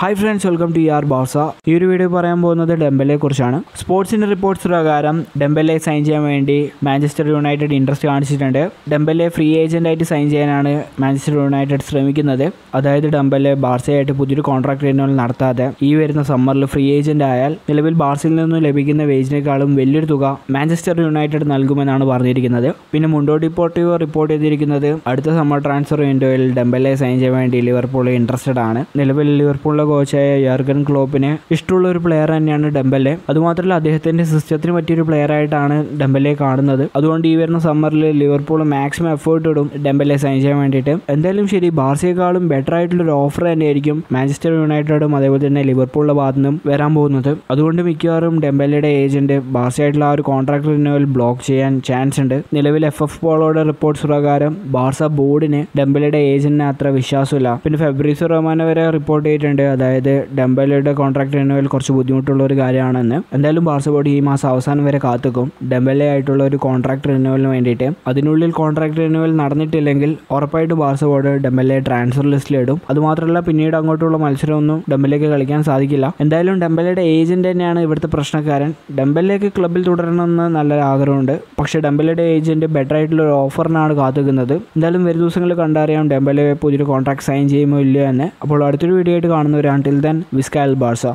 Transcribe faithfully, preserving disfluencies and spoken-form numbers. Hi friends, welcome to Yar Barça. In this video, we will talk about Dembele. Sports reports Dembele signed by Manchester United interest. Dembele free agent signed by Manchester United. That's Dembele Barça contract. This summer free agent is Barcelona Manchester United Mundo Deportivo reported that the summer transfer Dembele signed by Liverpool interested. Jurgen Klopp is a player and Dembele. That's why the player is Dembele. That's why the summer Liverpool maximum effort to Dembele sign. And then Barca better offer and Manchester United Liverpool. That's Dembele agent Barca contract block and chance. F F reports Barca board Dembele agent Dembele contract renewal കുറച്ച് ബുദ്ധിമുട്ടുള്ള ഒരു കാര്യമാണെന്ന് എന്തായാലും Barca board ഈ മാസം അവസാനം വരെ കാത്തുക്കും Dembele ആയിട്ടുള്ള ഒരു കോൺട്രാക്റ്റ് റിന്യൂവലിന് വേണ്ടിയിട്ട് അതിനുള്ളിൽ കോൺട്രാക്റ്റ് റിന്യൂവൽ നടന്നിട്ടില്ലെങ്കിൽ ഉറപ്പായിട്ട് ബാർസ ബോർഡ് Dembele ട്രാൻസ്ഫർ ലിസ്റ്റിൽ ഇടും അതുമാത്രമല്ല പിന്നീട് അങ്ങോട്ടുള്ള മത്സരമൊന്നും Dembeleക്ക് കളിക്കാൻ സാധിക്കില്ല എന്തായാലും Dembeleയുടെ ഏജന്റ് തന്നെയാണ് ഇവിടുത്തെ പ്രശ്നക്കാരൻ Dembeleക്ക് ക്ലബ്ബിൽ തുടരണമെന്ന് നല്ല ആഗ്രഹമുണ്ട് പക്ഷേ Dembeleയുടെ ഏജന്റ് ബെറ്റർ ആയിട്ടുള്ള ഒരു ഓഫറിനാണ് കാത്തുക്കുന്നത് എന്തായാലും വരും ദിവസങ്ങളിൽ കണ്ടറിയാം Dembele പുതിയൊരു കോൺട്രാക്റ്റ് സൈൻ ചെയ്യുമോ ഇല്ലയോ എന്ന് അപ്പോൾ അടുത്തൊരു വീഡിയോ ആയിട്ട് കാണുന്നവരെ until then, Viscal Barça.